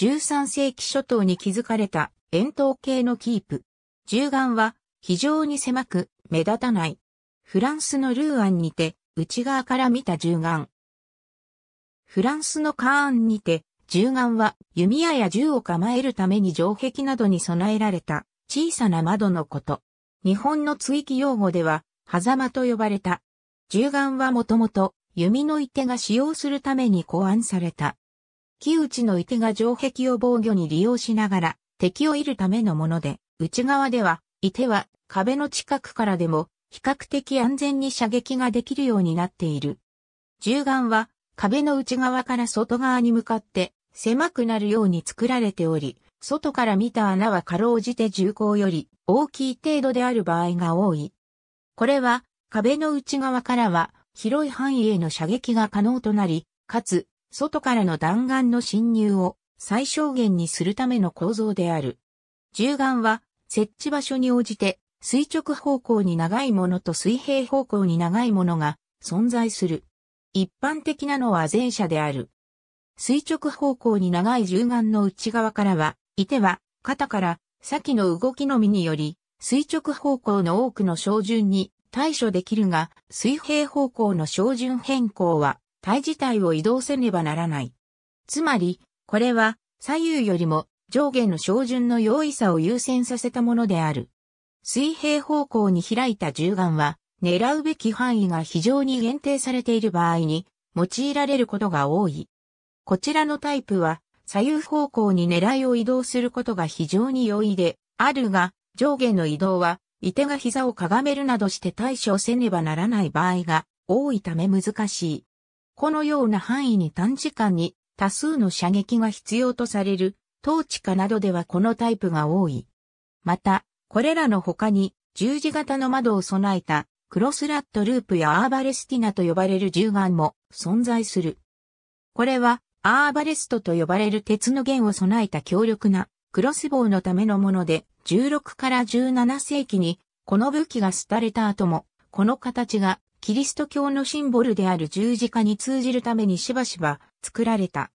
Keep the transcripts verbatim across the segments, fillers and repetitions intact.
じゅうさん世紀初頭に築かれた円筒形のキープ。銃眼は非常に狭く目立たない。フランスのルーアンにて内側から見た銃眼。フランスのカーンにて銃眼は弓矢や銃を構えるために城壁などに備えられた小さな窓のこと。日本の追記用語では狭間と呼ばれた。銃眼はもともと弓の射手が使用するために考案された。木内の射手が城壁を防御に利用しながら敵を射るためのもので、内側では射手は壁の近くからでも比較的安全に射撃ができるようになっている。銃眼は壁の内側から外側に向かって狭くなるように作られており、外から見た穴はかろうじて銃口より大きい程度である場合が多い。これは壁の内側からは広い範囲への射撃が可能となり、かつ外からの弾丸の侵入を最小限にするための構造である。銃眼は設置場所に応じて垂直方向に長いものと水平方向に長いものが存在する。一般的なのは前者である。垂直方向に長い銃眼の内側からは、射手は肩から先の動きのみにより、垂直方向の多くの照準に対処できるが、水平方向の照準変更は、体自体を移動せねばならない。つまり、これは左右よりも上下の照準の容易さを優先させたものである。水平方向に開いた銃眼は、狙うべき範囲が非常に限定されている場合に用いられることが多い。こちらのタイプは左右方向に狙いを移動することが非常に容易であるが、上下の移動は射手が膝をかがめるなどして対処せねばならない場合が多いため難しい。このような範囲に短時間に多数の射撃が必要とされる統治下などではこのタイプが多い。また、これらの他に十字型の窓を備えたクロスラットループやアーバレスティナと呼ばれる銃眼も存在する。これはアーバレストと呼ばれる鉄の弦を備えた強力なクロスボウのためのもので、じゅうろくからじゅうなな世紀にこの武器が廃れた後も、この形がキリスト教のシンボルである十字架に通じるためにしばしば作られた。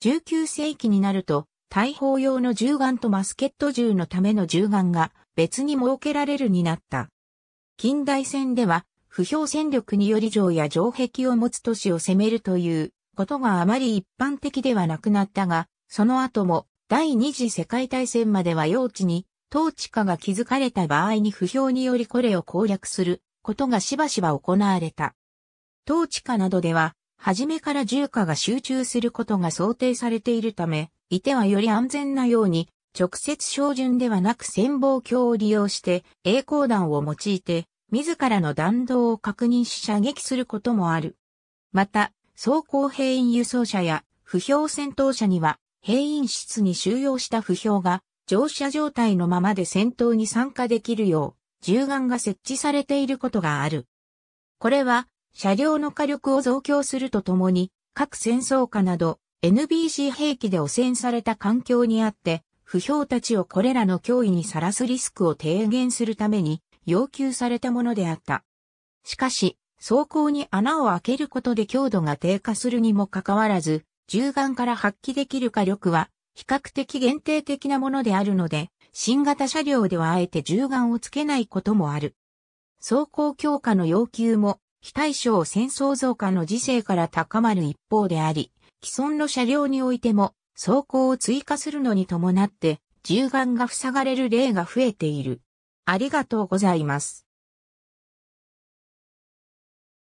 じゅうきゅう世紀になると、大砲用の銃眼とマスケット銃のための銃眼が別に設けられるになった。近代戦では、不評戦力により城や城壁を持つ都市を攻めるということがあまり一般的ではなくなったが、その後も第二次世界大戦までは用地に統治下が築かれた場合に不評によりこれを攻略することがしばしば行われた。統治下などでは、初めから銃火が集中することが想定されているため、射手はより安全なように、直接照準ではなく潜望鏡を利用して、曳光弾を用いて、自らの弾道を確認し射撃することもある。また、装甲兵員輸送車や歩兵戦闘車には、兵員室に収容した歩兵が、乗車状態のままで戦闘に参加できるよう、銃眼が設置されていることがある。これは、車両の火力を増強するとともに、各戦争下など、エヌビーシー 兵器で汚染された環境にあって、不評たちをこれらの脅威にさらすリスクを低減するために要求されたものであった。しかし、装甲に穴を開けることで強度が低下するにもかかわらず、銃眼から発揮できる火力は比較的限定的なものであるので、新型車両ではあえて銃眼をつけないこともある。装甲強化の要求も、非対称戦争増加の時勢から高まる一方であり、既存の車両においても、装甲を追加するのに伴って、銃眼が塞がれる例が増えている。ありがとうございます。